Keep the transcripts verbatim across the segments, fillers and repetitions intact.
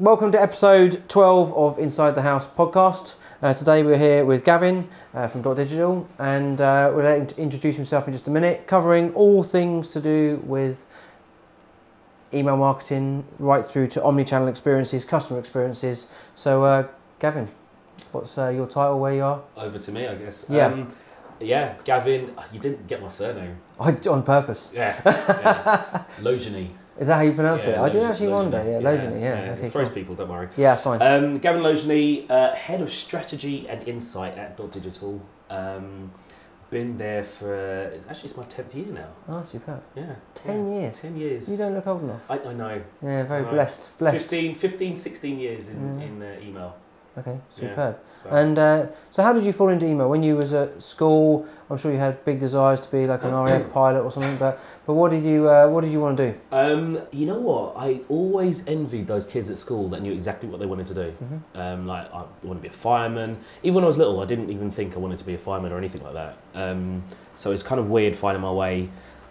Welcome to episode twelve of Inside the House podcast. Uh, today we're here with Gavin uh, from dotdigital, and uh, we'll let him introduce himself in just a minute, covering all things to do with email marketing right through to omnichannel experiences, customer experiences. So uh, Gavin, what's uh, your title, where you are? Over to me, I guess. Yeah. Um, yeah, Gavin, you didn't get my surname. I, on purpose. Yeah, yeah. Laugenie. Is that how you pronounce yeah, it? Laugenie, I did actually Laugenie. wonder. Yeah, Laugenie, yeah. yeah. yeah. Okay, it throws cool. people, don't worry. Yeah, that's fine. Um, Gavin Laugenie, uh, Head of Strategy and Insight at dotdigital. Um, been there for, actually it's my tenth year now. Oh, superb. Yeah. ten yeah. years. ten years. You don't look old enough. I, I know. Yeah, very know. blessed. blessed. fifteen, fifteen, sixteen years in, mm. in uh, email. Okay, superb. Yeah, so. And uh, so how did you fall into email? When you was at school, I'm sure you had big desires to be like an R A F pilot or something, but, but what did you uh, what did you want to do? Um, you know what? I always envied those kids at school that knew exactly what they wanted to do. Mm-hmm. um, like, I wanted to be a fireman. Even when I was little, I didn't even think I wanted to be a fireman or anything like that. Um, so it's kind of weird finding my way.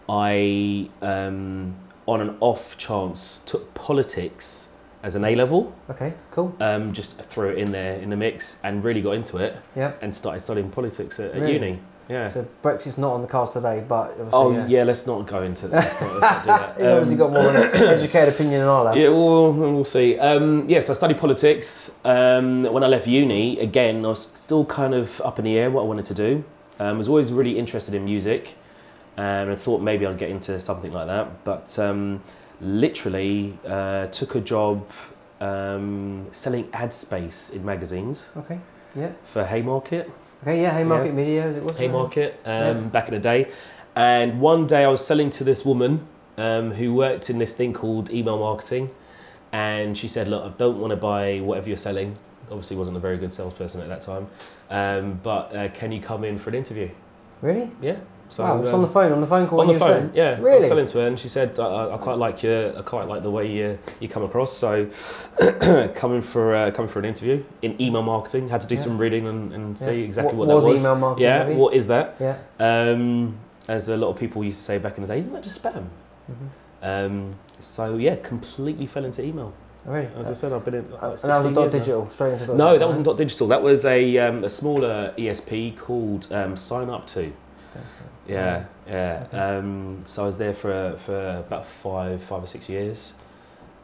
I, um, on an off chance, took politics as an A level. Okay, cool. Um, just threw it in there in the mix and really got into it. Yeah. And started studying politics at, at really? uni. Yeah. So Brexit's not on the cards today, but obviously, oh yeah. yeah, let's not go into that. Let's not, let's not do that. You've um, obviously got more of an educated opinion than I have. Yeah, we'll, we'll see. Um, yes, yeah, so I studied politics. Um, when I left uni, again, I was still kind of up in the air what I wanted to do. Um, I was always really interested in music, and I thought maybe I'd get into something like that, but. Um, literally uh, took a job um, selling ad space in magazines. Okay, yeah. For Haymarket. Okay, yeah, Haymarket yeah. Media, as it was. Haymarket, um, yeah. back in the day. And one day I was selling to this woman um, who worked in this thing called email marketing. And she said, look, I don't want to buy whatever you're selling. Obviously wasn't a very good salesperson at that time. Um, but uh, can you come in for an interview? Really? Yeah. So, wow, it's um, on the phone, on the phone call. On the you phone, said? yeah. Really? I was selling to her and she said, I, I quite like you, I quite like the way you, you come across, so coming for uh, coming for an interview in email marketing, had to do yeah. some reading and, and yeah. see exactly what, what that was. What was email marketing? Yeah, maybe? What is that? Yeah. Um, as a lot of people used to say back in the day, isn't that just spam? Mm-hmm. um, so yeah, completely fell into email. Really? As uh, I said, I've been in uh, sixteen years. And that was dotdigital, straight into dotdigital? No, that wasn't dotdigital, that was a, um, a smaller E S P called um, Sign Up To. Yeah, yeah. Okay. Um, so I was there for for about five, five or six years,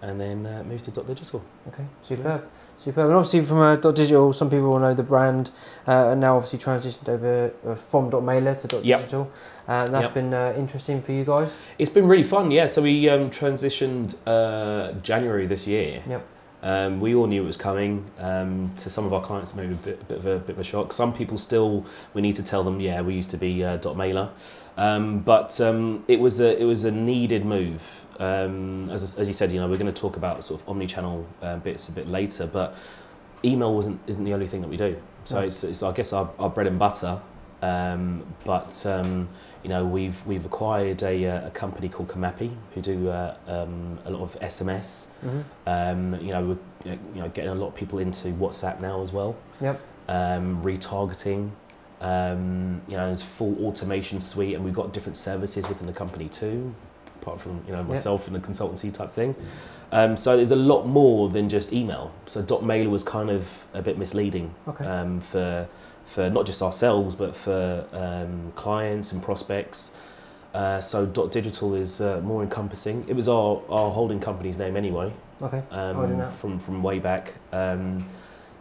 and then uh, moved to dotdigital. Okay, superb, yeah. superb. And obviously from uh, dotdigital, some people will know the brand, uh, and now obviously transitioned over uh, from .mailer to dotdigital. Yep. Uh, and that's yep. been uh, interesting for you guys. It's been really fun, yeah. So we um, transitioned uh, January this year. Yep. Um, we all knew it was coming. Um, to some of our clients, maybe a bit, a bit of a bit of a shock. Some people still, we need to tell them, yeah, we used to be uh, .mailer, um, but um, it was a it was a needed move. Um, as as you said, you know, we're going to talk about sort of omnichannel uh, bits a bit later, but email wasn't isn't the only thing that we do. So no. it's, it's I guess our, our bread and butter. Um, but um, you know, we've we've acquired a, a company called Comapi who do uh, um, a lot of S M S. Mm-hmm. um, you know, we're you know getting a lot of people into WhatsApp now as well. Yep. Um, retargeting. Um, you know, there's full automation suite, and we've got different services within the company too. Apart from you know myself yep. and the consultancy type thing. Um, so there's a lot more than just email. So .mailer was kind of a bit misleading. Okay. Um, for. for not just ourselves, but for um, clients and prospects. Uh, so dotdigital is uh, more encompassing. It was our, our holding company's name anyway. Okay, um, I didn't know. From, from way back. Um,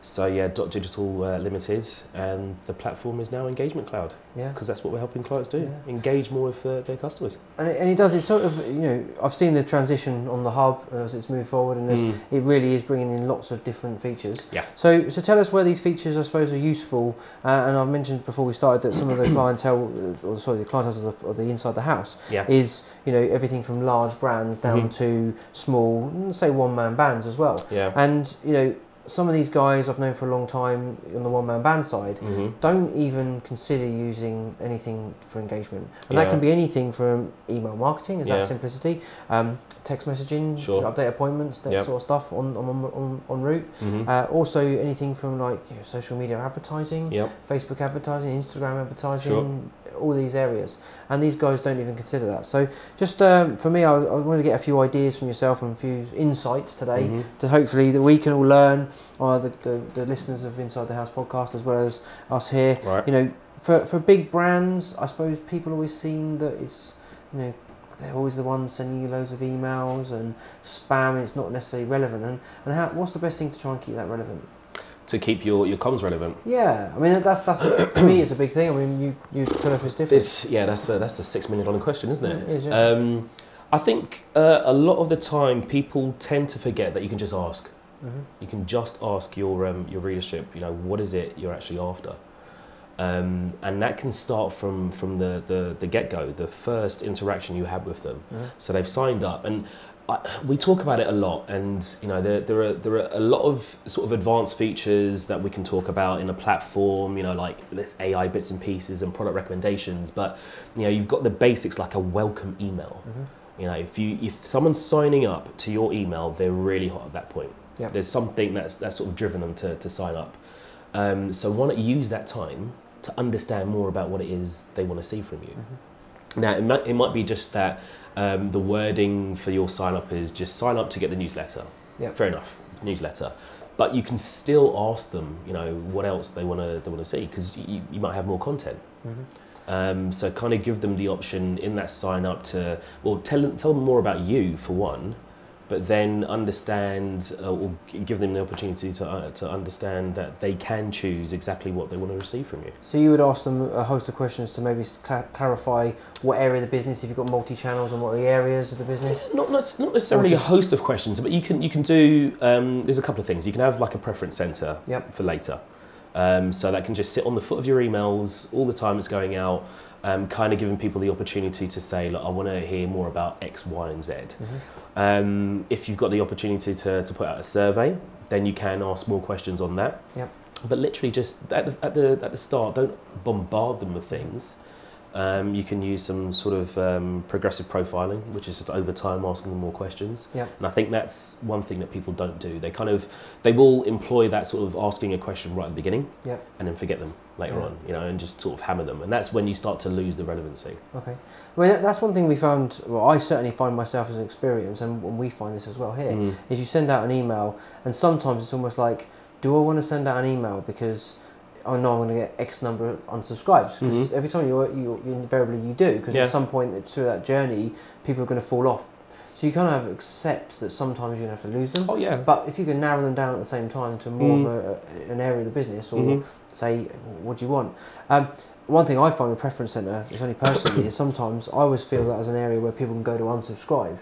so yeah, dotdigital uh, Limited, and the platform is now Engagement Cloud. Yeah. Because that's what we're helping clients do, yeah. engage more with uh, their customers. And it, and it does, it's sort of, you know, I've seen the transition on the hub as it's moved forward, and mm. it really is bringing in lots of different features. Yeah. So, so tell us where these features, I suppose, are useful. Uh, and I mentioned before we started that some of the clientele, or sorry, the clientele of the, of the inside the house yeah. is, you know, everything from large brands down mm-hmm. to small, say one-man bands as well. Yeah. And, you know, some of these guys I've known for a long time on the one-man band side mm-hmm. don't even consider using anything for engagement. And yeah. that can be anything from email marketing, is yeah. that simplicity, um, text messaging, sure. update appointments, that yep. sort of stuff on, on, on, on route. Mm-hmm. uh, also anything from like you know, social media advertising, yep. Facebook advertising, Instagram advertising, sure. all these areas, and these guys don't even consider that. So just um, for me, I, I wanted to get a few ideas from yourself and a few insights today, mm-hmm. to hopefully that we can all learn, or the, the, the listeners of Inside the House podcast as well as us here. Right. You know, for, for big brands, I suppose people always seem that it's, you know, they're always the ones sending you loads of emails and spam, and it's not necessarily relevant. And, and how, what's the best thing to try and keep that relevant? To keep your, your comms relevant. Yeah, I mean, that's, that's to me, it's a big thing. I mean, you, you tell us it's different. It's, yeah, that's a, that's a six million dollar question, isn't it? It is, yeah. um, I think uh, a lot of the time people tend to forget that you can just ask. Mm-hmm. You can just ask your, um, your readership, you know, what is it you're actually after? Um, and that can start from, from the, the, the get-go, the first interaction you have with them. Mm-hmm. So they've signed up, and I, we talk about it a lot, and you know, there, there, are, there are a lot of sort of advanced features that we can talk about in a platform, you know, like this A I bits and pieces and product recommendations, but you know, you've got the basics like a welcome email. Mm-hmm. You know, if, you, if someone's signing up to your email, they're really hot at that point. Yep. There's something that's, that's sort of driven them to, to sign up. Um, so why not use that time to understand more about what it is they want to see from you. Mm-hmm. Now, it might, it might be just that um, the wording for your sign-up is just sign up to get the newsletter. Yep. Fair enough, newsletter. But you can still ask them, you know, what else they want to they want to see, because you, you might have more content. Mm-hmm. Um, so kind of give them the option in that sign-up to, well, tell them, tell them more about you, for one, but then understand, uh, or give them the opportunity to, uh, to understand that they can choose exactly what they want to receive from you. So you would ask them a host of questions to maybe cl- clarify what area of the business, if you've got multi-channels, and what are the areas of the business? Not, not, not necessarily just a host of questions, but you can, you can do, um, there's a couple of things. You can have like a preference center, yep, for later. Um, so that can just sit on the foot of your emails all the time it's going out. Um, kind of giving people the opportunity to say, look, I want to hear more about X, Y, and Z. Mm-hmm. Um, if you've got the opportunity to, to put out a survey, then you can ask more questions on that. Yep. But literally just at the, at the, at the start, don't bombard them with things. Um, you can use some sort of um, progressive profiling, which is just over time asking them more questions. Yep. And I think that's one thing that people don't do. They kind of, they will employ that sort of asking a question right at the beginning, yep, and then forget them later, yeah, on, you know, and just sort of hammer them, and that's when you start to lose the relevancy. Okay, well, that's one thing we found. Well, I certainly find myself as an experience, and we find this as well here. Mm. Is you send out an email, and sometimes it's almost like, do I want to send out an email because I know I'm going to get X number of unsubscribes? Because mm-hmm. every time you you invariably you do, because yeah. at some point through that journey, people are going to fall off. So you kind of accept that sometimes you're going to have to lose them. Oh, yeah. But if you can narrow them down at the same time to more mm. of a, an area of the business, or mm-hmm. say, what do you want? Um, one thing I find with Preference Centre, it's only personally, is sometimes I always feel that as an area where people can go to unsubscribe.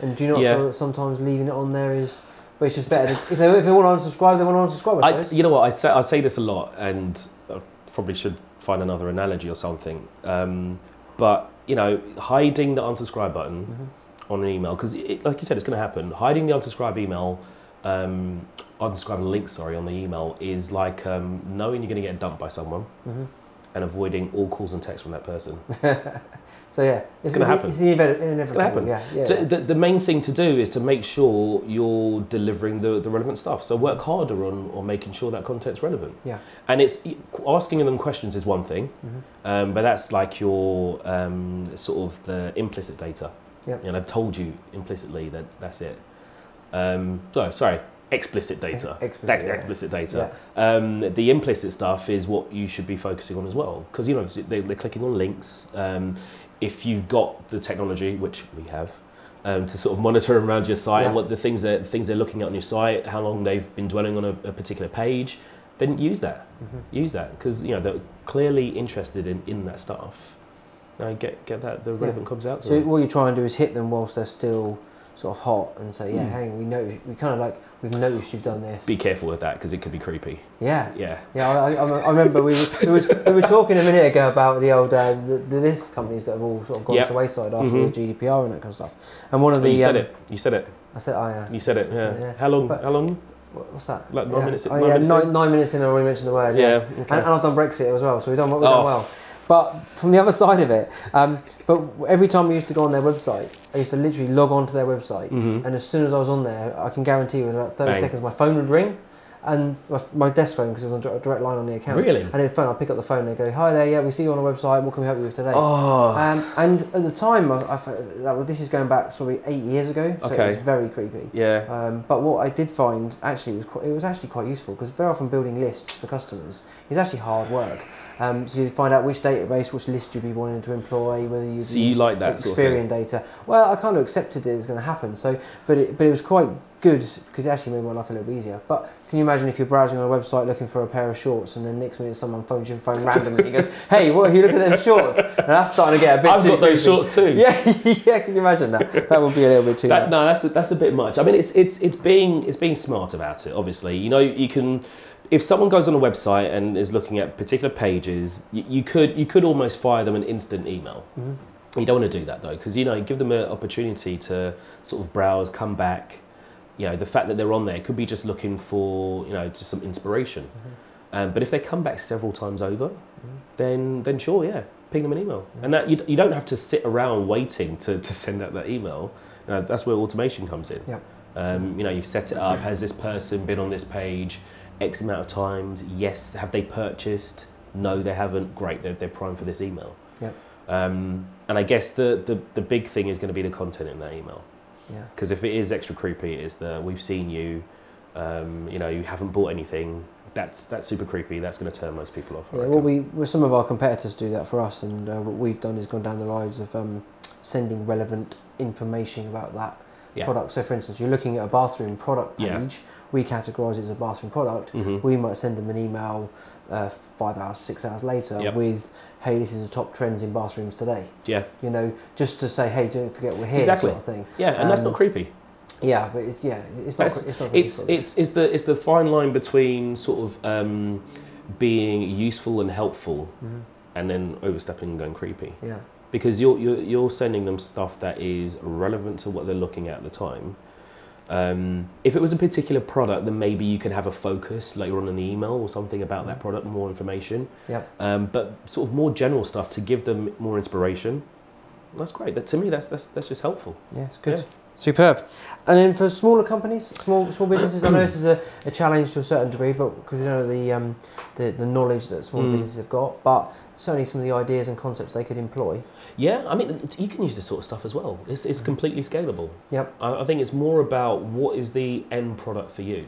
And do you not yeah. feel that sometimes leaving it on there is, but it's just better. If they, if they want to unsubscribe, they want to unsubscribe, I suppose. I, you know what, I say, I say this a lot, and I probably should find another analogy or something. Um, but, you know, hiding the unsubscribe button, mm-hmm. on an email, because like you said, it's going to happen. Hiding the unsubscribe email, um, unsubscribing link, sorry, on the email is like um, knowing you're going to get dumped by someone, mm-hmm. and avoiding all calls and texts from that person. So yeah, it's, it's going to happen. It's inevitable. It's going to happen. Yeah, yeah, so yeah. The, the main thing to do is to make sure you're delivering the, the relevant stuff. So work harder on, on making sure that content's relevant. Yeah. And it's asking them questions is one thing, mm-hmm. um, but that's like your um, sort of the implicit data. Yep. And I've told you implicitly that that's it. Um, no, sorry, explicit data. Ex- explicit, that's yeah. explicit data. Yeah. Um, the implicit stuff is what you should be focusing on as well, because you know they, they're clicking on links. Um, if you've got the technology, which we have, um, to sort of monitor around your site, yeah. and what the things that things they're looking at on your site, how long they've been dwelling on a, a particular page, then use that. Mm-hmm. Use that, because you know they're clearly interested in, in that stuff. I get get that the relevant yeah. comes out to so them. So what you try and do is hit them whilst they're still sort of hot and say, yeah, mm. hey, we know we kind of like we've noticed you've done this. Be careful with that because it could be creepy. Yeah, yeah, yeah. I, I, I remember we were, we were talking a minute ago about the old uh, the, the list companies that have all sort of gone yep. to the wayside after mm-hmm. the G D P R and that kind of stuff. And one of the oh, you said um, it. You said it. I said I. Uh, you said it. Yeah. Said it, yeah. How long? But, how long? What's that? Like nine yeah. minutes. In, oh, nine yeah, minutes nine, in? nine minutes in. I already mentioned the word. Yeah. yeah. Okay. And, and I've done Brexit as well, so we've done what we've oh. done well. But from the other side of it, um, but every time we used to go on their website, I used to literally log on to their website. Mm-hmm. And as soon as I was on there, I can guarantee you in about thirty Bang. seconds, my phone would ring. and my desk phone, because it was on a direct line on the account. Really? And in phone, I pick up the phone and they go, "Hi there, yeah, we see you on our website, what can we help you with today?" Oh. Um, and at the time, I, I, that was, this is going back sorry eight years ago, so okay. It was very creepy. Yeah. Um, but what I did find actually was quite, it was actually quite useful, because very often building lists for customers is actually hard work. Um, so you find out which database, which list you'd be wanting to employ, whether you'd so you like that Experian sort of data. Well, I kind of accepted it was going to happen. So, but it, but it was quite good, because it actually made my life a little bit easier. But can you imagine if you're browsing on a website looking for a pair of shorts, and then next minute someone phones you phone randomly and goes, "Hey, what are you looking at them shorts?" And that's starting to get a bit. I've too got creepy. Those shorts too. Yeah, yeah. Can you imagine that? That would be a little bit too. That, much. No, that's a, that's a bit much. I mean, it's it's it's being it's being smart about it. Obviously, you know, you can. If someone goes on a website and is looking at particular pages, you, you could you could almost fire them an instant email. Mm-hmm. You don't want to do that though, because you know, give them an opportunity to sort of browse, come back. You know, the fact that they're on there could be just looking for, you know, just some inspiration. Mm-hmm. um, but if they come back several times over, mm-hmm. then then sure, yeah, ping them an email. Mm-hmm. And that you, you don't have to sit around waiting to, to send out that email. You know, that's where automation comes in. Yeah. Um, you know, you set it up. Has this person been on this page X amount of times? Yes. Have they purchased? No, they haven't. Great, they're, they're primed for this email. Yep. Um, and I guess the, the, the big thing is going to be the content in that email. Yeah. Because if it is extra creepy, it is the "we've seen you, um, you know, you haven't bought anything." That's that's super creepy. That's going to turn most people off. Yeah, well, we well, some of our competitors do that for us, and uh, what we've done is gone down the lines of um, sending relevant information about that. Yeah. Product. So, for instance, you're looking at a bathroom product page. Yeah. We categorise it as a bathroom product. Mm-hmm. We might send them an email uh, five hours, six hours later. Yep. With, "Hey, this is the top trends in bathrooms today." Yeah. You know, just to say, "Hey, don't forget we're here." Exactly. Sort of thing. Yeah, and um, that's not creepy. Yeah, but it's, yeah, it's not. It's not it's, it's it's the it's the fine line between sort of um, being useful and helpful, mm-hmm. and then overstepping and going creepy. Yeah. Because you're, you're, you're sending them stuff that is relevant to what they're looking at at the time. Um, if it was a particular product, then maybe you could have a focus later on in the email or something about that product, more information. Yep. Um, but sort of more general stuff to give them more inspiration. That's great. That, to me, that's, that's, that's just helpful. Yeah, it's good. Yeah. Superb. And then for smaller companies, small small businesses, I know this is a, a challenge to a certain degree, but because you know the, um, the, the knowledge that small mm. businesses have got, but certainly some of the ideas and concepts they could employ. Yeah, I mean, you can use this sort of stuff as well. It's, it's completely scalable. Yep. I, I think it's more about what is the end product for you.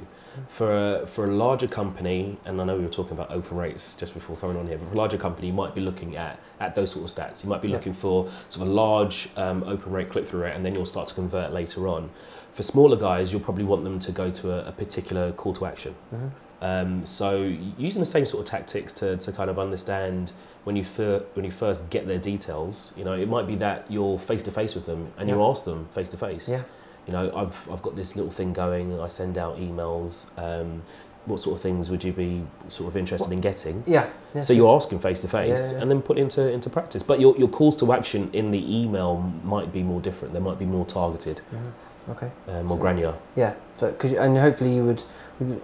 For a, for a larger company, and I know we were talking about open rates just before coming on here, but for a larger company, you might be looking at, at those sort of stats. You might be looking yep. for sort of a large um, open rate, click-through rate, and then you'll start to convert later on. For smaller guys, you'll probably want them to go to a, a particular call to action. Mm-hmm. Um, so using the same sort of tactics to, to kind of understand when you, fir when you first get their details, you know, it might be that you're face-to-face with them and yeah. you ask them face-to-face. -face. Yeah. You know, I've, I've got this little thing going, I send out emails, um, what sort of things would you be sort of interested what? in getting? Yeah. yeah so you're asking face-to-face -face yeah, yeah. and then put into, into practice. But your, your calls to action in the email might be more different. They might be more targeted. Mm-hmm. Okay. Uh, more so, granular. Yeah, so, cause, and hopefully you would,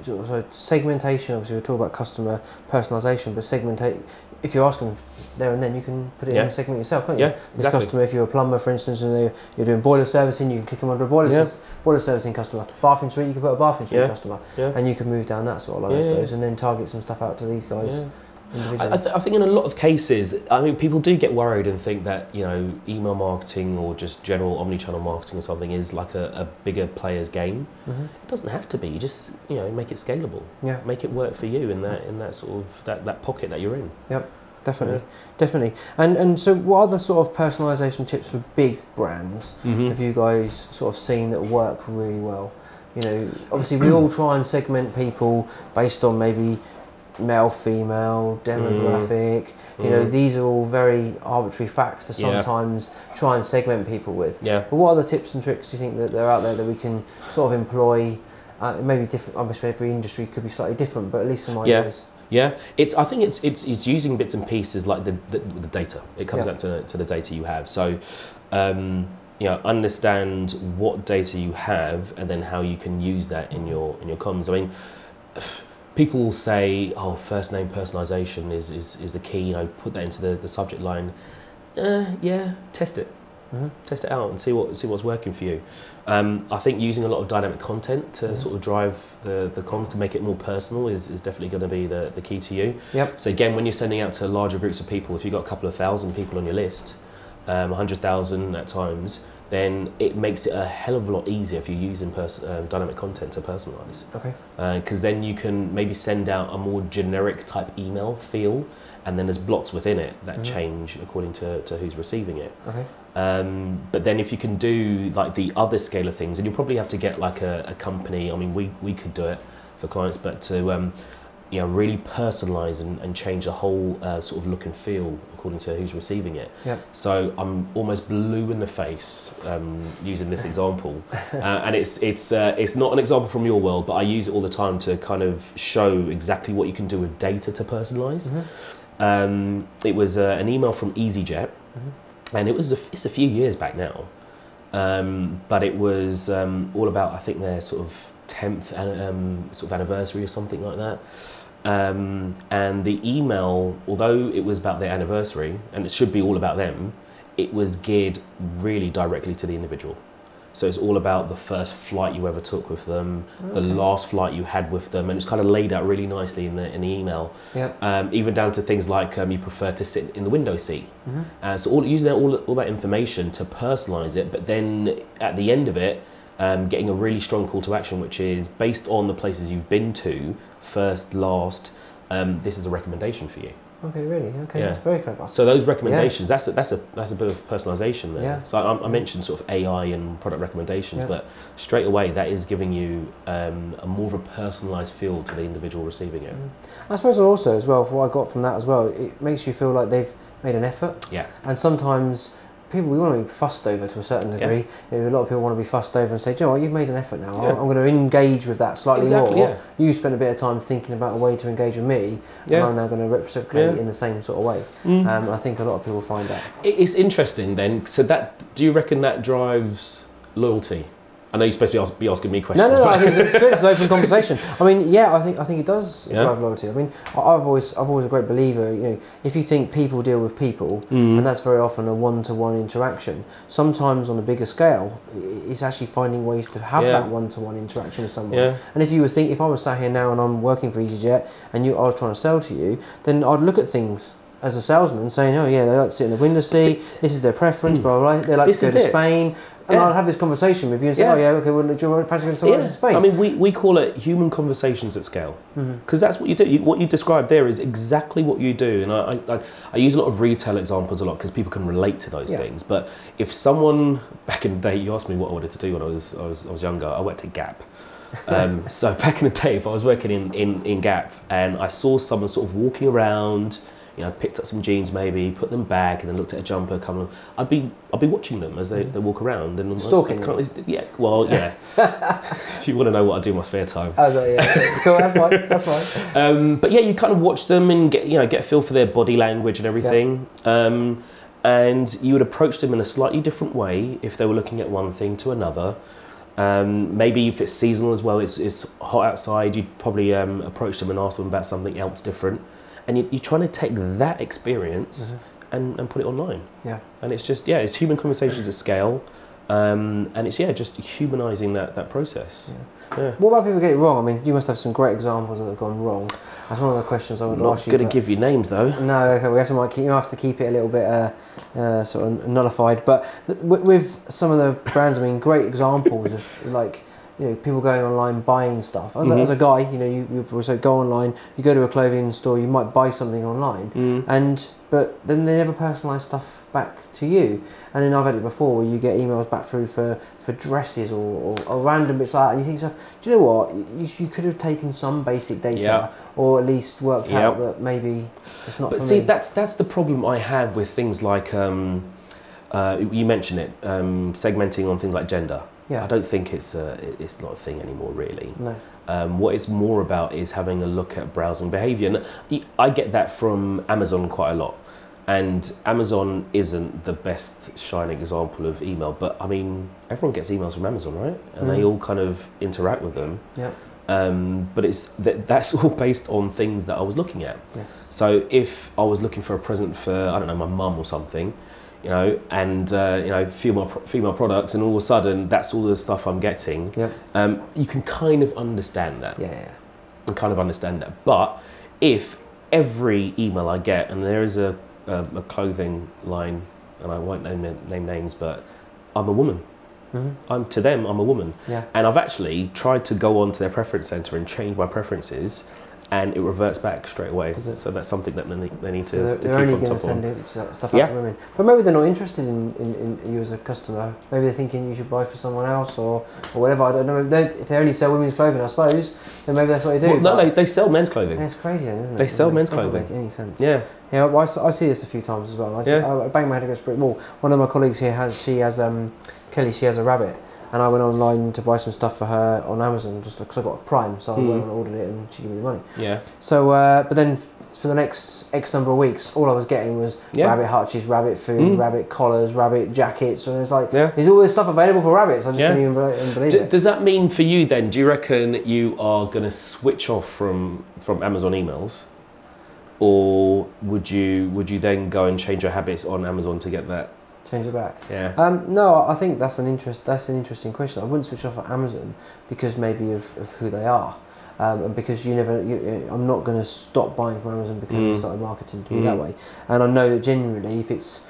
so segmentation, obviously we're talking about customer personalisation, but segmentate, if you're asking there and then, you can put it yeah. in a segment yourself, can't you? Yeah, exactly. This customer, if you're a plumber, for instance, and you're doing boiler servicing, you can click them under a boiler, yeah. boiler servicing customer. Bathroom suite, you can put a bathroom suite yeah. customer, yeah. and you can move down that sort of line, yeah, I suppose, yeah. and then target some stuff out to these guys. Yeah. I, th I think in a lot of cases, I mean, people do get worried and think that, you know, email marketing or just general omnichannel marketing or something is like a, a bigger player's game. Mm-hmm. It doesn't have to be. You just, you know, make it scalable. Yeah. Make it work for you in that in that sort of that, that pocket that you're in. Yep. Definitely, yeah. definitely. And and so, what other sort of personalisation tips for big brands mm-hmm. have you guys sort of seen that work really well? You know, obviously we all try and segment people based on maybe male, female, demographic, mm. you know, mm. these are all very arbitrary facts to sometimes yeah. try and segment people with. Yeah. But what other tips and tricks do you think that they're out there that we can sort of employ? Uh, maybe different, obviously every industry could be slightly different, but at least some ideas. Yeah, yeah. It's, I think it's, it's, it's using bits and pieces like the, the, the data. It comes yeah. down to, to the data you have. So, um, you know, understand what data you have and then how you can use that in your, in your comms. I mean, people will say, "Oh, first name personalisation is, is, is the key, you know, put that into the, the subject line." Uh, yeah, test it. Mm-hmm. Test it out and see what see what's working for you. Um, I think using a lot of dynamic content to mm-hmm. sort of drive the, the comms to make it more personal is, is definitely going to be the, the key to you. Yep. So again, when you're sending out to larger groups of people, if you've got a couple of thousand people on your list, um, a hundred thousand at times, then it makes it a hell of a lot easier if you're using pers uh, dynamic content to personalise. Okay. Because uh, then you can maybe send out a more generic type email feel, and then there's blocks within it that mm-hmm. change according to, to who's receiving it. Okay. Um, but then if you can do like the other scale of things, and you'll probably have to get like a, a company, I mean we, we could do it for clients, but to um, you know, really personalise and, and change the whole uh, sort of look and feel according to who's receiving it. Yep. So I'm almost blue in the face um, using this example. Uh, and it's, it's, uh, it's not an example from your world, but I use it all the time to kind of show exactly what you can do with data to personalise. Mm-hmm. um, it was uh, an email from EasyJet. Mm-hmm. And it was a, it's a few years back now, um, but it was um, all about I think their sort of tenth um, sort of anniversary or something like that. Um, and the email, although it was about their anniversary and it should be all about them, it was geared really directly to the individual. So it's all about the first flight you ever took with them, okay. the last flight you had with them, and it's kind of laid out really nicely in the in the email. Yep. Um, even down to things like um, you prefer to sit in the window seat. Mm-hmm. uh, so all, using that, all all that information to personalise it, but then at the end of it, um, getting a really strong call to action, which is based on the places you've been to, first, last. Um, this is a recommendation for you. Okay, really? Okay, yeah. That's very clever. So those recommendations, yeah. that's, a, that's, a, that's a bit of personalisation there. Yeah. So I, I mentioned sort of A I and product recommendations, yeah. but straight away that is giving you um, a more of a personalised feel to the individual receiving it. Mm. I suppose also as well, for what I got from that as well, it makes you feel like they've made an effort. Yeah. And sometimes people, we want to be fussed over to a certain degree. Yeah. A lot of people want to be fussed over and say, do you know what, you've made an effort now. Yeah. I'm going to engage with that slightly exactly, more. Yeah. You spent a bit of time thinking about a way to engage with me, yeah. and I'm now going to reciprocate yeah. in the same sort of way. Mm. Um, I think a lot of people find that. It's interesting then. So that, do you reckon that drives loyalty? I know you're supposed to be, ask, be asking me questions. No, no, no. I think it's good. It's an open conversation. I mean, yeah, I think I think it does yeah. drive loyalty. I mean, I, I've always I've always a great believer. You know, if you think people deal with people, mm. and that's very often a one-to-one interaction. Sometimes on a bigger scale, it's actually finding ways to have yeah. that one-to-one interaction with someone. Yeah. And if you were think, if I was sat here now and I'm working for EasyJet, and you I was trying to sell to you, then I'd look at things as a salesman, saying, oh yeah, they like to sit in the window seat. This is their preference. Mm. Blah blah. They like this to go to it. Spain. And yeah. I'll have this conversation with you and say, yeah. oh yeah, okay, well, do you want to pass it to someone yeah. in Spain? I mean, we, we call it human conversations at scale. Because mm-hmm. that's what you do. You, what you described there is exactly what you do. And I, I, I use a lot of retail examples a lot because people can relate to those yeah. things. But if someone, back in the day, you asked me what I wanted to do when I was, I was, I was younger, I worked at Gap. Um, so back in the day, if I was working in, in, in Gap and I saw someone sort of walking around, you know, picked up some jeans maybe, put them back, and then looked at a jumper. Come, on. I'd be, I'd be watching them as they, they walk around and stalking. Like, yeah, well, yeah. If you want to know what I do in my spare time. I was like, yeah, cool, that's fine, that's fine. Um, but yeah, you kind of watch them and get, you know, get a feel for their body language and everything. Yeah. Um, and you would approach them in a slightly different way if they were looking at one thing to another. Um, maybe if it's seasonal as well, it's, it's hot outside. You'd probably um, approach them and ask them about something else different. And you, you're trying to take that experience mm-hmm. and, and put it online. Yeah. And it's just, yeah, it's human conversations at scale. Um, and it's, yeah, just humanising that, that process. Yeah. Yeah. What about people get it wrong? I mean, you must have some great examples that have gone wrong. That's one of the questions I would ask you. Not going to give you names, though. No, okay, we have to, might keep, you have to keep it a little bit uh, uh, sort of nullified. But th with some of the brands, I mean, great examples of, like, you know, people going online buying stuff. As, mm-hmm. a, as a guy, you know, you, you so go online, you go to a clothing store, you might buy something online, mm. and but then they never personalise stuff back to you. And then I've had it before where you get emails back through for, for dresses or, or, or random bits like that, and you think to yourself, do you know what, you, you could have taken some basic data yep. or at least worked yep. out that maybe it's not but for see, me. That's, that's the problem I have with things like, um, uh, you mentioned it, um, segmenting on things like gender. Yeah. I don't think it's a, it's not a thing anymore, really. No. Um, what it's more about is having a look at browsing behaviour. And I get that from Amazon quite a lot. And Amazon isn't the best shining example of email, but I mean, everyone gets emails from Amazon, right? And mm. they all kind of interact with them. Yeah. Um, but it's th that's all based on things that I was looking at. Yes. So if I was looking for a present for, I don't know, my mum or something, you know, and uh, you know, female pro female products, and all of a sudden that's all the stuff I'm getting. Yeah. Um, you can kind of understand that. Yeah, yeah. And kind of understand that, but if every email I get, and there is a a, a clothing line, and I won't name name names, but I'm a woman. Mm-hmm. I'm to them, I'm a woman. Yeah. And I've actually tried to go on to their preference center and change my preferences, and it reverts back straight away. So that's something that they need to, so they're, to they're keep only on top send of. Stuff yeah. out to women. But maybe they're not interested in, in, in you as a customer. Maybe they're thinking you should buy for someone else, or, or whatever. I don't know. They, if they only sell women's clothing, I suppose, then maybe that's what they do. Well, no, they, they sell men's clothing. That's crazy, isn't it? They sell it men's doesn't clothing. Doesn't make any sense. Yeah. Yeah, well, I, I see this a few times as well. I, yeah. I bang my head against a brick wall. One of my colleagues here has, she has, um, Kelly, she has a rabbit. And I went online to buy some stuff for her on Amazon, just because I got a Prime, so I mm. went and ordered it, and she gave me the money. Yeah. So, uh, but then for the next X number of weeks, all I was getting was yeah. rabbit hutches, rabbit food, mm. rabbit collars, rabbit jackets, and it's like, yeah. there's all this stuff available for rabbits. I just yeah. couldn't even believe it. Does that mean for you then, do you reckon you are going to switch off from, from Amazon emails? Or would you, would you then go and change your habits on Amazon to get that? Change it back. Yeah. Um, no, I think that's an interest. That's an interesting question. I wouldn't switch off at Amazon because maybe of, of who they are, um, and because you never. You, I'm not going to stop buying from Amazon because mm. they started marketing to me mm. that way. And I know that generally, if it's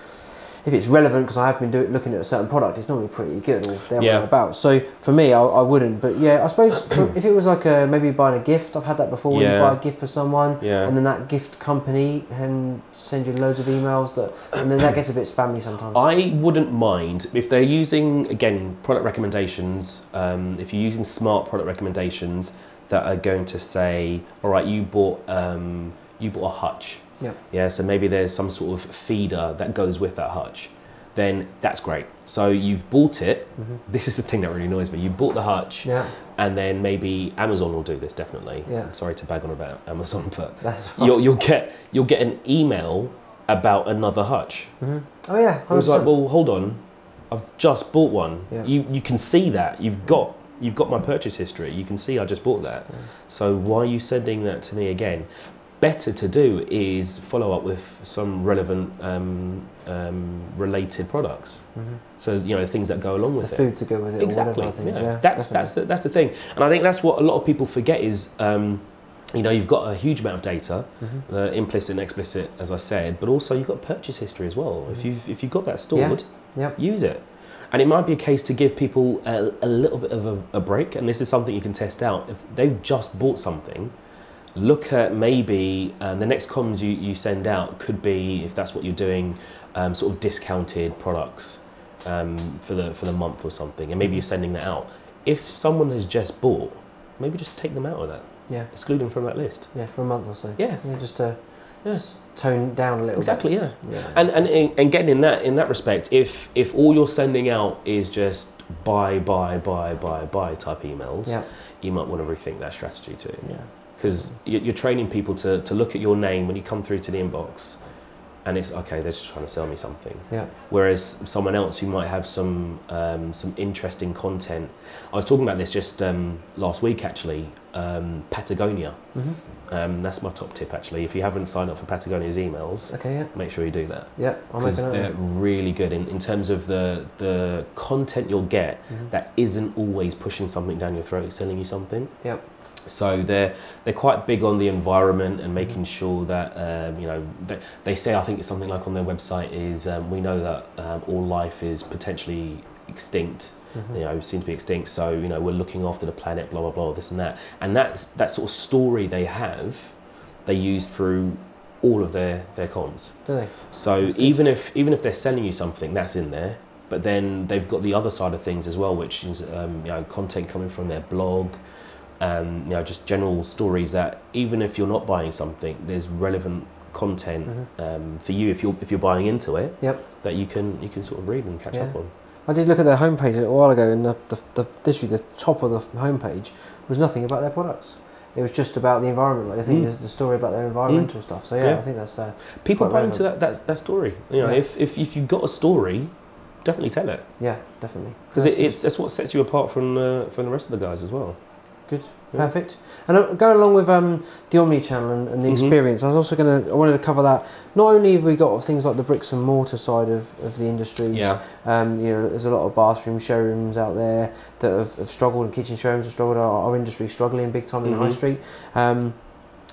if it's relevant, because I have been do, looking at a certain product, it's normally pretty good. Or they're yeah. about. So for me, I, I wouldn't. But yeah, I suppose if it was like a, maybe buying a gift, I've had that before. Yeah. When you buy a gift for someone, yeah. and then that gift company and send you loads of emails that, and then that gets a bit spammy sometimes. I wouldn't mind if they're using, again, product recommendations. Um, if you're using smart product recommendations that are going to say, all right, you bought um, you bought a hutch. Yeah. Yeah. So maybe there's some sort of feeder that goes with that hutch. Then that's great. So you've bought it. Mm-hmm. This is the thing that really annoys me. You bought the hutch. Yeah. And then maybe Amazon will do this definitely. Yeah. I'm sorry to bag on about Amazon, but that's right. you'll, you'll get you'll get an email about another hutch. Mm-hmm. Oh yeah. one hundred percent. It was like, well, hold on, I've just bought one. Yeah. You you can see that you've got. You've got my purchase history. You can see I just bought that. Yeah. So why are you sending that to me again? Better to do is follow up with some relevant um, um, related products. Mm-hmm. So you know, things that go along with the it. The food to go with it. Exactly. Or things, yeah. Yeah, that's that's the, that's the thing, and I think that's what a lot of people forget is um, you know, you've got a huge amount of data, mm-hmm. uh, implicit and explicit, as I said, but also you've got purchase history as well. Mm-hmm. If you've if you've got that stored, yeah. yep. use it. And it might be a case to give people a, a little bit of a, a break, and this is something you can test out if they've just bought something. Look at maybe um, the next comms you, you send out could be, if that's what you're doing, um, sort of discounted products um, for the for the month or something, and maybe you're sending that out. If someone has just bought, maybe just take them out of that. Yeah. Exclude them from that list. Yeah, for a month or so. Yeah. yeah just to yes. tone down a little. Exactly. Bit. Yeah. yeah. And and and again, in that in that respect, if if all you're sending out is just buy buy buy buy buy type emails, yeah. you might want to rethink that strategy too. Yeah. Because you're training people to, to look at your name when you come through to the inbox, and it's okay, they're just trying to sell me something. Yeah. Whereas someone else who might have some um, some interesting content. I was talking about this just um, last week actually. Um, Patagonia. Mm-hmm. um, that's my top tip actually. If you haven't signed up for Patagonia's emails, okay, yeah. make sure you do that. Yeah, because they're really good in, in terms of the the content you'll get mm-hmm. that isn't always pushing something down your throat, selling you something. Yeah. So they're they're quite big on the environment and making sure that um, you know they, they say I think it's something like on their website is um, we know that um, all life is potentially extinct, mm-hmm. you know, soon to be extinct. So you know we're looking after the planet, blah blah blah, this and that, and that's that sort of story they have, they use through all of their their cons. Do they? So even if even if they're selling you something, that's in there. But then they've got the other side of things as well, which is um, you know content coming from their blog. Um, you know, just general stories that even if you're not buying something, there's relevant content mm-hmm. um, for you if you're if you're buying into it. Yep. That you can you can sort of read and catch yeah. up on. I did look at their homepage a while ago, and the the, the literally the top of the homepage was nothing about their products. It was just about the environment. Like I think mm. there's the story about their environmental mm. stuff. So yeah, yeah, I think that's uh, people buy into that, that that story. You know, yeah. if if if you've got a story. Definitely tell it. Yeah, definitely. Because it, it's that's what sets you apart from uh, from the rest of the guys as well. Good. Perfect. And uh, going along with um, the omnichannel and, and the mm-hmm. experience, I was also going to, I wanted to cover that. Not only have we got things like the bricks and mortar side of, of the industries, yeah. um, you know, there's a lot of bathroom showrooms out there that have, have struggled, and kitchen showrooms have struggled, our, our industry struggling big time mm-hmm. in the high street. Um,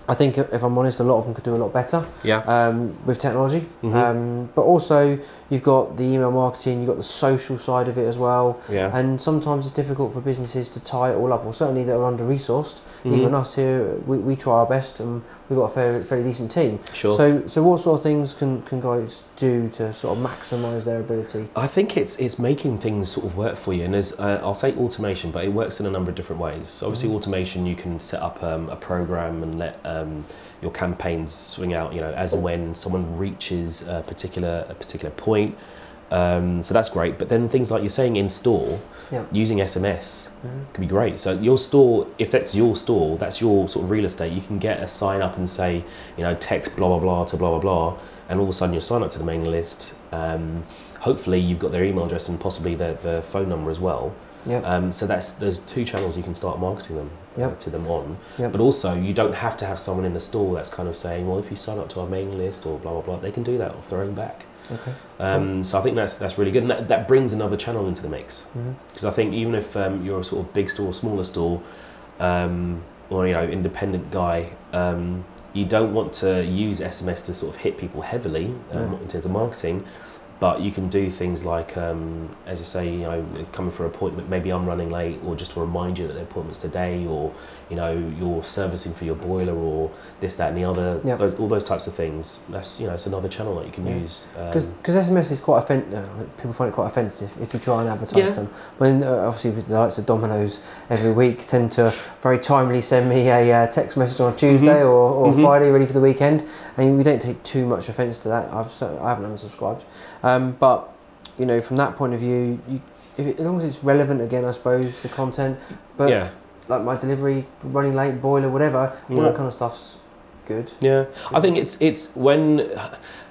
I think, if I'm honest, a lot of them could do a lot better yeah. um, with technology. Mm-hmm. um, but also, you've got the email marketing, you've got the social side of it as well. Yeah. And sometimes it's difficult for businesses to tie it all up, or certainly that are under-resourced. Mm-hmm. Even us here, we, we try our best, and we've got a fairly, fairly decent team. Sure. So, so what sort of things can, can guys do to sort of maximise their ability? I think it's it's making things sort of work for you. And as uh, I'll say automation, but it works in a number of different ways. So obviously, mm-hmm. automation, you can set up um, a program and let um, your campaigns swing out, you know, as and when someone reaches a particular a particular point. Um, so that's great. But then things like you're saying in store, yeah. using S M S mm-hmm. could be great. So your store, if that's your store, that's your sort of real estate, you can get a sign up and say, you know, text blah, blah, blah to blah, blah, blah. And all of a sudden you'll sign up to the mailing list. Um, hopefully you've got their email address and possibly their, their phone number as well. Yep. Um, so that's there's two channels you can start marketing them yep. uh, to them on. Yep. But also you don't have to have someone in the store that's kind of saying, well, if you sign up to our mailing list or blah, blah, blah, they can do that off their own back. Okay. Um, so I think that's that's really good, and that, that brings another channel into the mix. Because mm-hmm. I think even if um, you're a sort of big store, smaller store, um, or you know, independent guy, um, you don't want to use S M S to sort of hit people heavily um, yeah. in terms of marketing. But you can do things like, um, as you say, you know, coming for an appointment, maybe I'm running late, or just to remind you that the appointment's today, or you know, you're servicing for your boiler, or this, that, and the other. Yep. Those, all those types of things. That's you know, it's another channel that you can yeah. use. Because um, S M S is quite offensive. Uh, people find it quite offensive if you try and advertise yeah. them. When uh, obviously with the likes of Domino's every week tend to very timely send me a uh, text message on Tuesday mm-hmm. or, or mm-hmm. Friday, ready for the weekend, and we don't take too much offence to that. I've I haven't unsubscribed. Um, but you know, from that point of view, you, if it, as long as it's relevant, again, I suppose the content. But yeah. like my delivery, running late, boiler, whatever, all yeah. that kind of stuff's good. Yeah, I think it's it's when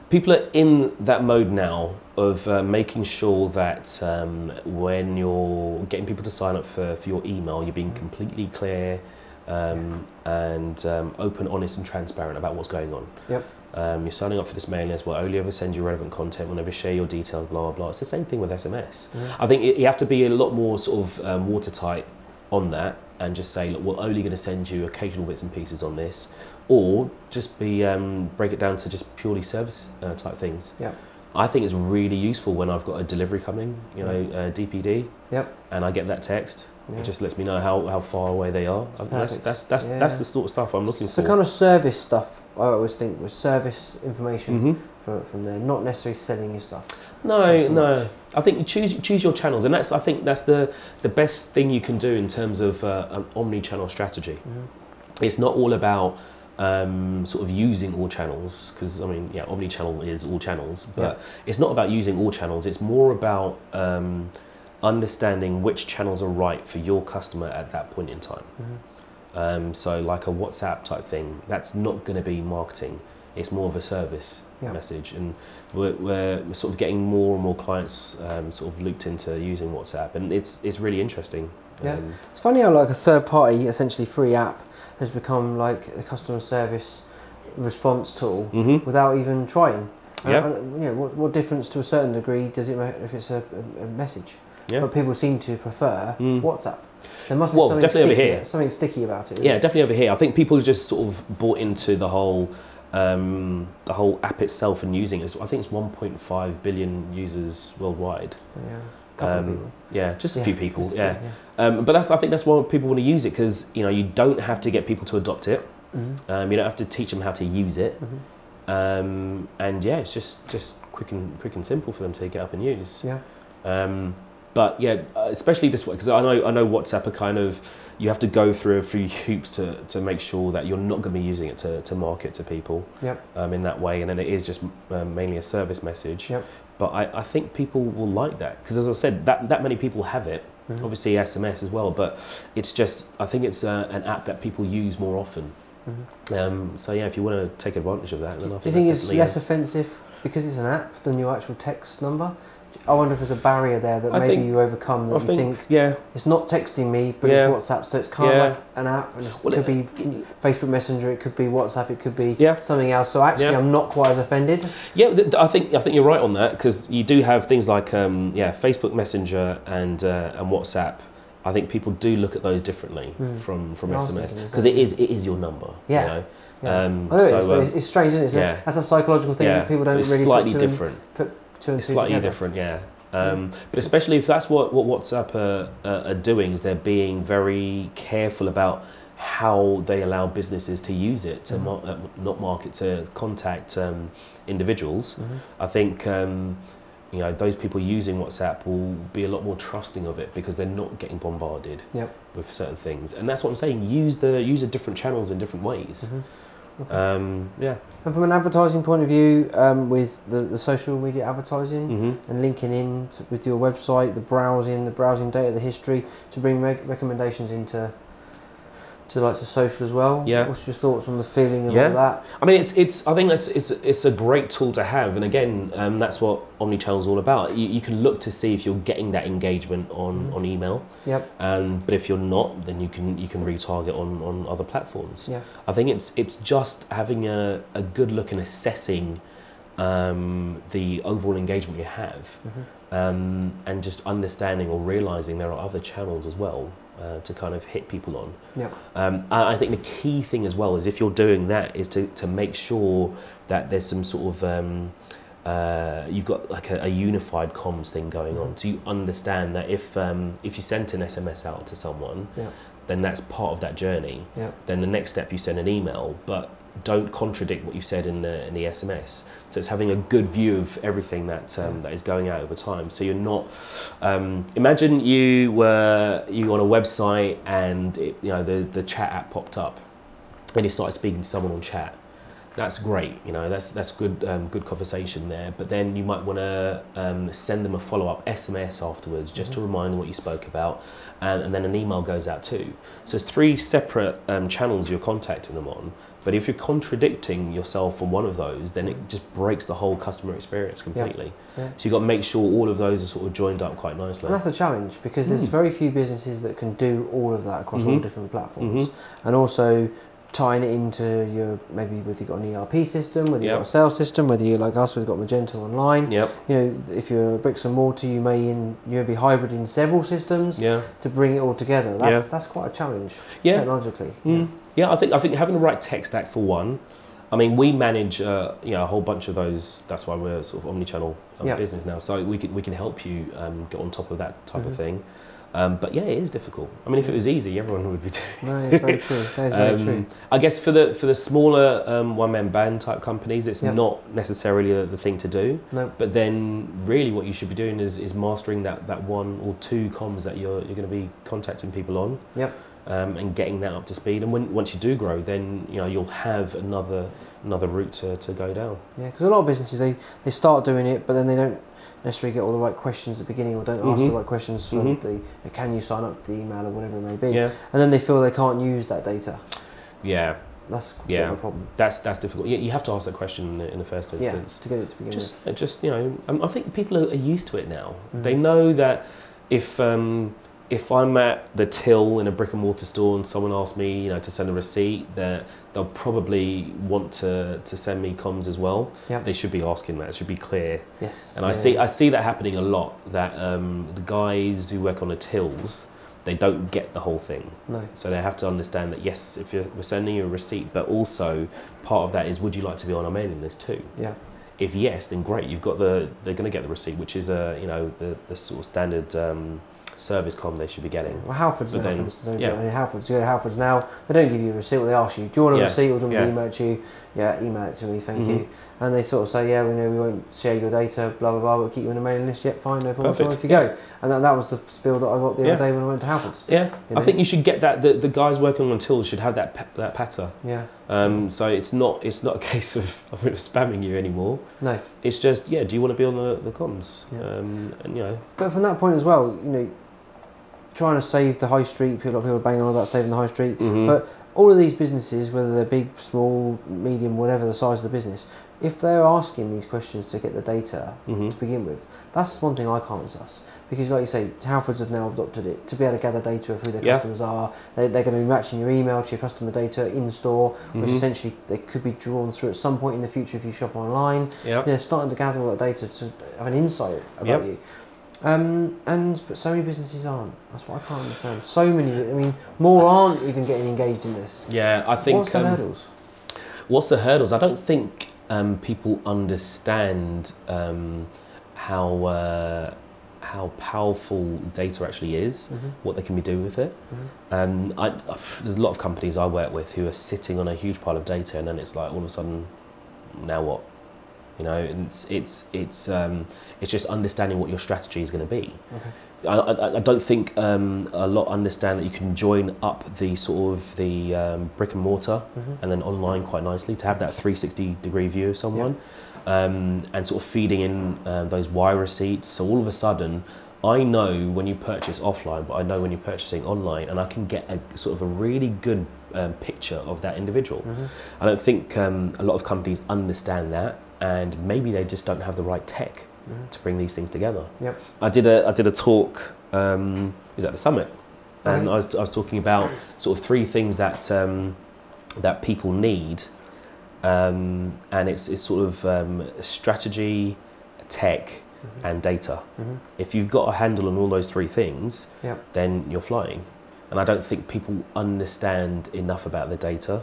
people are in that mode now of uh, making sure that um, when you're getting people to sign up for for your email, you're being completely clear um, yeah. and um, open, honest, and transparent about what's going on. Yep. Um, you're signing up for this mailing list, we'll only ever send you relevant content, we'll never share your details, blah, blah, blah. It's the same thing with S M S. Mm. I think it, you have to be a lot more sort of um, watertight on that and just say, look, we're only going to send you occasional bits and pieces on this, or just be um, break it down to just purely service uh, type things. Yeah. I think it's really useful when I've got a delivery coming, you know, uh, D P D, yep. and I get that text. Yeah. It just lets me know how, how far away they are. Perfect. That's that's that's, yeah. that's the sort of stuff I'm looking so for. The kind of service stuff I always think was service information mm-hmm. from from there, not necessarily selling you stuff. No, so no. Much. I think you choose choose your channels, and that's I think that's the the best thing you can do in terms of uh, an omni-channel strategy. Mm-hmm. It's not all about um, sort of using all channels, because I mean, yeah, omni-channel is all channels, but yeah. it's not about using all channels. It's more about um, understanding which channels are right for your customer at that point in time. Mm-hmm. um, so like a WhatsApp type thing, that's not going to be marketing, it's more of a service yeah. message, and we're, we're, we're sort of getting more and more clients um, sort of looped into using WhatsApp, and it's it's really interesting. Yeah, um, it's funny how like a third party, essentially free app, has become like a customer service response tool mm-hmm. without even trying. Yeah. Uh, you know, what, what difference to a certain degree does it make if it's a, a, a message? Yeah. But people seem to prefer mm. WhatsApp. There must be well, something, sticky, over here. something sticky about it. Yeah, it? definitely over here. I think people just sort of bought into the whole um, the whole app itself and using it. So I think it's one point five billion users worldwide. Yeah, couple um, of people. Yeah, just a yeah, few people. A few, yeah, yeah. Um, but that's, I think that's why people want to use it, because you know you don't have to get people to adopt it. Mm-hmm. um, you don't have to teach them how to use it. Mm-hmm. um, and yeah, it's just just quick and quick and simple for them to get up and use. Yeah. Um, But yeah, especially this one, because I know I know WhatsApp are kind of, you have to go through a few hoops to, to make sure that you're not going to be using it to, to market to people yep. um, in that way. And then it is just um, mainly a service message. Yep. But I, I think people will like that, because as I said, that, that many people have it, mm-hmm. obviously S M S as well, but it's just, I think it's uh, an app that people use more often. Mm-hmm. um, so yeah, if you want to take advantage of that. Then I think Do you think it's less offensive because it's an app than your actual text number? I wonder if there's a barrier there that I maybe think, you overcome that I you think, think yeah. it's not texting me, but yeah. it's WhatsApp, so it's kind yeah. of like an app. And well, it could it, be it, Facebook Messenger, it could be WhatsApp, it could be yeah. something else. So actually, yeah. I'm not quite as offended. Yeah, I think I think you're right on that, because you do have things like um, yeah, Facebook Messenger and uh, and WhatsApp. I think people do look at those differently mm. from from awesome. S M S, because it is it is your number. Yeah. You know? Yeah. Um, oh, so, it's, um, it's strange, isn't it? So yeah. That's a psychological thing yeah. that people don't it's really slightly put different. Put two and it's two slightly together. different, yeah. Um, yeah. But especially if that's what, what WhatsApp are, uh, are doing, is they're being very careful about how they allow businesses to use it, to mm-hmm. mar uh, not market to contact um, individuals. Mm-hmm. I think um, you know, those people using WhatsApp will be a lot more trusting of it, because they're not getting bombarded yep. with certain things. And that's what I'm saying. Use the use the different channels in different ways. Mm-hmm. Okay. Um, yeah. And from an advertising point of view, um, with the, the social media advertising mm-hmm. and linking in to, with your website, the browsing, the browsing data, the history, to bring re recommendations into to like to social as well. Yeah. What's your thoughts on the feeling of yeah. all that? I mean, it's it's. I think that's it's it's a great tool to have, and again, um, that's what omnichannel is all about. You, you can look to see if you're getting that engagement on mm-hmm. on email. Yep. Um, but if you're not, then you can you can retarget on on other platforms. Yeah. I think it's it's just having a a good look and assessing um, the overall engagement you have, mm-hmm. um, and just understanding or realizing there are other channels as well. Uh, to kind of hit people on. Yep. Um, I think the key thing as well is, if you're doing that, is to, to make sure that there's some sort of, um, uh, you've got like a, a unified comms thing going on. So you understand that if, um, if you sent an S M S out to someone, yep. then that's part of that journey. Yep. Then the next step, you send an email, but don't contradict what you said in the, in the S M S. So it's having a good view of everything that um, that is going out over time. So you're not. Um, imagine you were you on a website and it, you know the the chat app popped up, and you started speaking to someone on chat. That's great, you know that's that's good um, good conversation there. But then you might want to um, send them a follow up S M S afterwards, just mm-hmm. to remind them what you spoke about, and, and then an email goes out too. So it's three separate um, channels you're contacting them on. But if you're contradicting yourself on one of those, then it just breaks the whole customer experience completely. Yeah, yeah. So you've got to make sure all of those are sort of joined up quite nicely. And that's a challenge, because mm. there's very few businesses that can do all of that across mm-hmm. all different platforms. Mm-hmm. And also tying it into your, maybe whether you've got an E R P system, whether yep. you've got a sales system, whether you're like us, we've got Magento Online. Yep. You know, if you're bricks and mortar, you may in, you may be hybrid in several systems yeah. to bring it all together. That's, yeah. that's quite a challenge yeah. technologically. Mm. Yeah. Yeah, I think I think having the right tech stack for one. I mean, we manage uh, you know a whole bunch of those. That's why we're sort of omnichannel um, yep. business now. So we can we can help you um, get on top of that type mm-hmm. of thing. Um, but yeah, it is difficult. I mean, if it was easy, everyone would be doing it. No, yeah, very true. That is very um, true. I guess for the for the smaller um, one man band type companies, it's yep. not necessarily the, the thing to do. No. But then, really, what you should be doing is is mastering that that one or two comms that you're you're going to be contacting people on. Yep. Um, and getting that up to speed, and when, once you do grow, then you know you'll have another another route to, to go down. Yeah, because a lot of businesses they they start doing it, but then they don't necessarily get all the right questions at the beginning, or don't mm-hmm. ask the right questions for mm-hmm. the, the can you sign up to the email or whatever it may be, yeah. and then they feel they can't use that data. Yeah, that's yeah a problem. That's that's difficult. You, you have to ask that question in the, in the first instance yeah, to get it to begin just, with. Just you know, um, I think people are, are used to it now. Mm-hmm. They know that if. Um, If I'm at the till in a brick and mortar store and someone asks me, you know, to send a receipt, that they'll probably want to to send me comms as well. Yep. They should be asking that. It should be clear. Yes. And yeah. I see I see that happening a lot. That um, the guys who work on the tills, they don't get the whole thing. No. So they have to understand that yes, if you're we're sending you a receipt, but also part of that is, would you like to be on our mailing list too? Yeah. If yes, then great. You've got the they're going to get the receipt, which is a uh, you know the the sort of standard. Um, service com they should be getting. Well, Halfords now, then, don't yeah. Halfords. You go to Halfords now, they don't give you a receipt, they ask you, do you want a yeah. receipt or do you want yeah. me to email it to you? Yeah, email it to me, thank mm-hmm. you. And they sort of say, yeah, we know we won't share your data, blah, blah, blah, we'll keep you on the mailing list, yet fine, no problem, Perfect. If you yeah. go. And that, that was the spiel that I got the yeah. other day when I went to Halfords. Yeah, you know? I think you should get that, the, the guys working on tills should have that that patter. Yeah. Um, so it's not it's not a case of I'm really spamming you anymore. No. It's just, yeah, do you want to be on the, the comms? Yeah. Um, and, you know. But from that point as well, you know, trying to save the high street, a lot of people are banging on about saving the high street, mm-hmm. but all of these businesses, whether they're big, small, medium, whatever the size of the business, if they're asking these questions to get the data mm-hmm. to begin with, that's one thing I can't suss. Because like you say, Halfords have now adopted it to be able to gather data of who their yeah. customers are. They, they're going to be matching your email to your customer data in store, mm-hmm. which essentially they could be drawn through at some point in the future if you shop online. Yep. They're starting to gather all that data to have an insight about yep. you. Um, and but so many businesses aren't. That's what I can't understand. So many. I mean, more aren't even getting engaged in this. Yeah, I think. What's the um, hurdles? What's the hurdles? I don't think um, people understand um, how uh, how powerful data actually is. Mm-hmm. What they can be doing with it. Mm-hmm. um, I, there's a lot of companies I work with who are sitting on a huge pile of data, and then it's like all of a sudden, now what? You know, it's it's it's um, it's just understanding what your strategy is going to be. Okay. I, I I don't think um, a lot understand that you can join up the sort of the um, brick and mortar mm-hmm. and then online quite nicely to have that three sixty degree view of someone, yeah. um, and sort of feeding in uh, those Y receipts. So all of a sudden, I know when you purchase offline, but I know when you're purchasing online, and I can get a sort of a really good um, picture of that individual. Mm-hmm. I don't think um, a lot of companies understand that. And maybe they just don't have the right tech mm. to bring these things together. Yep. I did a I did a talk. Um, it was at the summit, and right. I was I was talking about sort of three things that um, that people need, um, and it's it's sort of um, strategy, tech, mm-hmm. and data. Mm-hmm. If you've got a handle on all those three things, yep. then you're flying. And I don't think people understand enough about the data,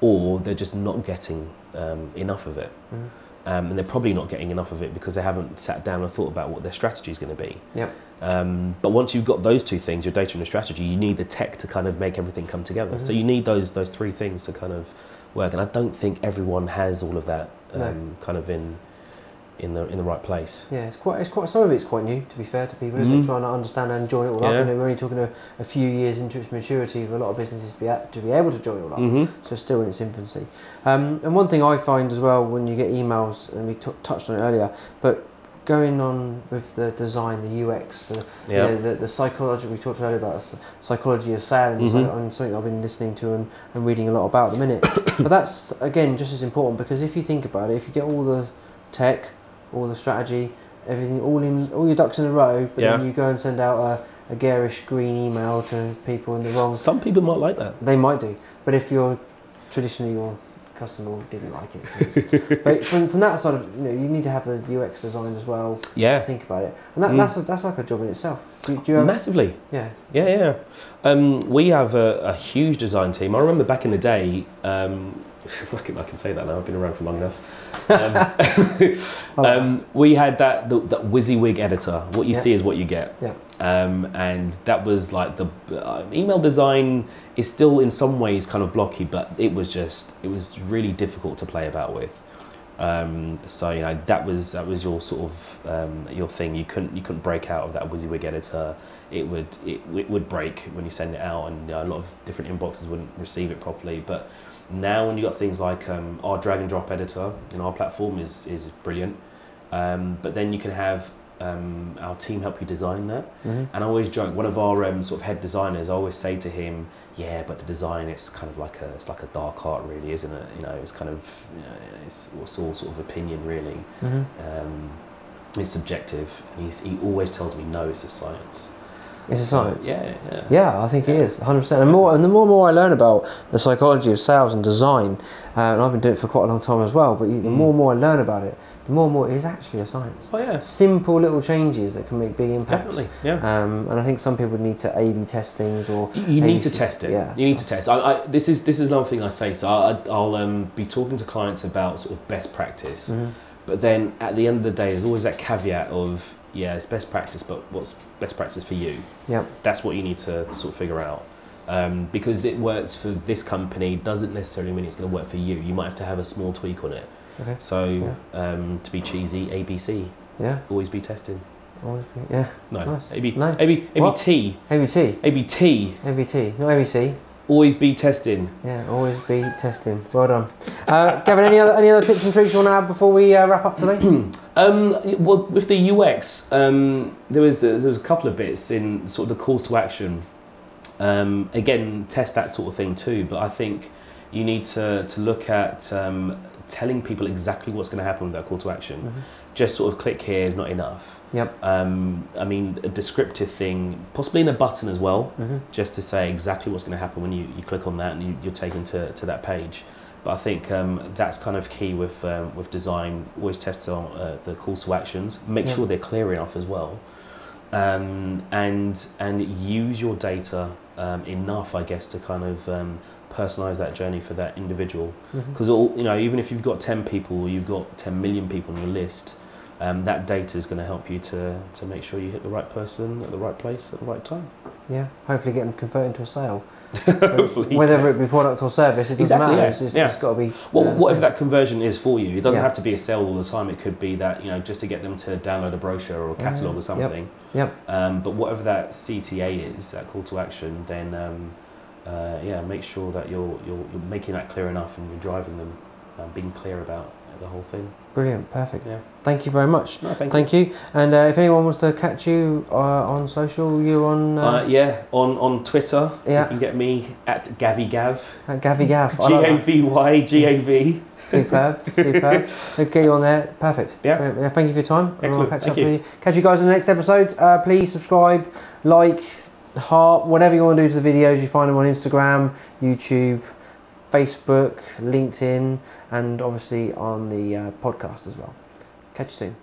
or they're just not getting um, enough of it. Mm-hmm. Um, and they're probably not getting enough of it because they haven't sat down and thought about what their strategy is going to be. Yep. Um, but once you've got those two things, your data and your strategy, you need the tech to kind of make everything come together. Mm-hmm. So you need those those three things to kind of work. And I don't think everyone has all of that um, no. kind of in in the in the right place. Yeah, it's quite it's quite some of it's quite new, to be fair to people, isn't mm-hmm. it? Trying to understand and join it all yeah. up. You know, we're only talking a, a few years into its maturity for a lot of businesses to be at, to be able to join it all up. Mm-hmm. So still in its infancy. Um, and one thing I find as well when you get emails, and we t touched on it earlier, but going on with the design, the U X, the yeah. you know, the, the psychology we talked earlier about, the psychology of sale, and mm-hmm. something I've been listening to and, and reading a lot about at the minute. But that's again just as important, because if you think about it, if you get all the tech, all the strategy, everything, all in, all your ducks in a row, but yeah. then you go and send out a, a garish green email to people in the wrong. Some people might like that. They might do, but if you're traditionally your customer didn't like it. But from, from that side of, you know, you need to have the U X design as well. Yeah. To think about it, and that, mm. that's a, that's like a job in itself. Do, do you have, massively. Yeah. Yeah, yeah. Um, we have a, a huge design team. I remember back in the day. Um, I can, I can say that now. I've been around for long enough. Um, um, we had that, that, that WYSIWYG editor. What you yeah. see is what you get. Yeah. Um, and that was like the uh, email design is still in some ways kind of blocky, but it was just it was really difficult to play about with. Um, so you know that was that was your sort of um, your thing. You couldn't you couldn't break out of that WYSIWYG editor. It would it, it would break when you send it out, and you know, a lot of different inboxes wouldn't receive it properly, but. Now when you've got things like um, our drag and drop editor in our platform is, is brilliant, um, but then you can have um, our team help you design that. Mm-hmm. And I always joke, one of our um, sort of head designers, I always say to him, yeah, but the design is kind of like a, it's like a dark art really, isn't it? You know, it's kind of, you know, it's, it's all sort of opinion really. Mm-hmm. um, it's subjective. And he's, he always tells me, no, it's a science. It's a science. Yeah, yeah. Yeah, I think yeah. it is, one hundred percent. And, more, and the more and more I learn about the psychology of sales and design, uh, and I've been doing it for quite a long time as well, but you, the mm. more and more I learn about it, the more and more it is actually a science. Oh, yeah. Simple little changes that can make big impacts. Definitely, yeah. Um, and I think some people need to A B test things or... You, you need to test it. Yeah. You need to test. I, I, this is this is another thing I say, so I, I'll um, be talking to clients about sort of best practice, mm-hmm. but then at the end of the day, there's always that caveat of, yeah, it's best practice, but what's best practice for you? Yeah, that's what you need to, to sort of figure out. Um, because it works for this company doesn't necessarily mean it's going to work for you. You might have to have a small tweak on it. Okay. So yeah. um, to be cheesy, A B C. Yeah. Always be testing. Always be. Yeah. No. Nice. A B. No. A B. A B T. A B T. A B T. A B T. Not A B C. Always be testing. Yeah, always be testing. Well done, uh, Gavin. Any other any other tips and tricks you want to add before we uh, wrap up today? um, well, with the U X, um, there was the, there was a couple of bits in sort of the calls to action. Um, again, test that sort of thing too, but I think you need to, to look at um, telling people exactly what's going to happen with that call to action. Mm-hmm. Just sort of click here is not enough. Yep. Um, I mean, a descriptive thing, possibly in a button as well, mm-hmm. just to say exactly what's going to happen when you, you click on that and you, you're taken to, to that page. But I think um, that's kind of key with, uh, with design. Always test on, uh, the calls to actions. Make yep. sure they're clear enough as well. Um, and, and use your data um, enough, I guess, to kind of um, personalize that journey for that individual. Because mm-hmm. you know, even if you've got ten people or you've got ten million people on your list, um, that data is going to help you to, to make sure you hit the right person at the right place at the right time. Yeah, hopefully get them converted to a sale. Hopefully, whether yeah. it be product or service, it doesn't exactly, matter. Yeah. It's, it's yeah. just got to be. Well, uh, whatever so. that conversion is for you, it doesn't yeah. have to be a sale all the time. It could be that, you know, just to get them to download a brochure or a catalogue mm. or something. Yep. yep. Um, but whatever that C T A is, that call to action, then um, uh, yeah, make sure that you're, you're you're making that clear enough and you're driving them, uh, being clear about the whole thing. Brilliant, perfect. Yeah. Thank you very much. No, thank, thank you. you. And uh, if anyone wants to catch you uh, on social, you on? Uh, uh, yeah, on on Twitter. Yeah. You can get me at gavygav. At gavygav. G A V Y G A V. Superb, superb. Okay, you on there. Perfect. Yeah. yeah. Thank you for your time. Excellent. Catch, thank you. You. catch you guys in the next episode. Uh, please subscribe, like, heart, whatever you want to do to the videos. You find them on Instagram, YouTube, Facebook, LinkedIn, and obviously on the uh, podcast as well. Catch you soon.